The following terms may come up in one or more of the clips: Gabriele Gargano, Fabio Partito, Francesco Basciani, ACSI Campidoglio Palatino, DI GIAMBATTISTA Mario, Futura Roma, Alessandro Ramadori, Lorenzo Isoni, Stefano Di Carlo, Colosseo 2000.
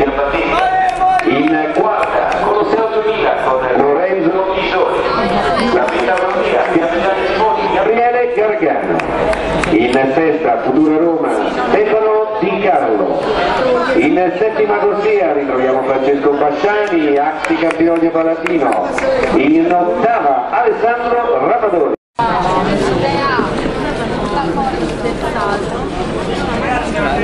Giambattista. In quarta, Colosseo 2000 con Lorenzo Isoni. La pitagologia, Gabriele Gargano. In sesta, Futura Roma, Stefano Di Carlo. In settima corsia ritroviamo Francesco Basciani, ACSI Campidoglio Palatino. In ottava, Alessandro Ramadori. Francesco Basciani, ACSI Campidoglio Palatino, ma vediamo in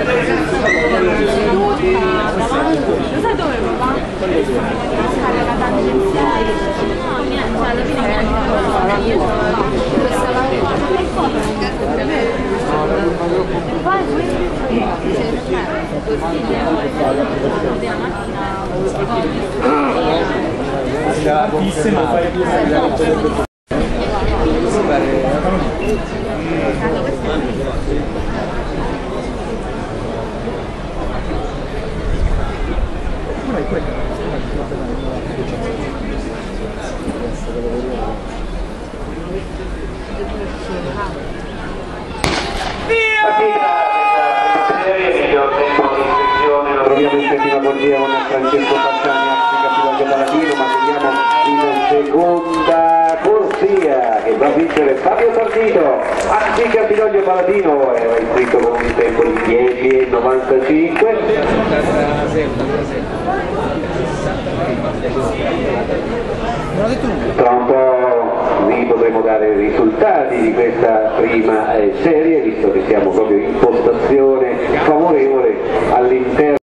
seconda corsia che va a vincere Fabio Partito, ACSI Campidoglio Palatino, era iscritto con un tempo di 10,95. Tra un po' vi potremo dare i risultati di questa prima serie, visto che siamo proprio in postazione favorevole all'interno.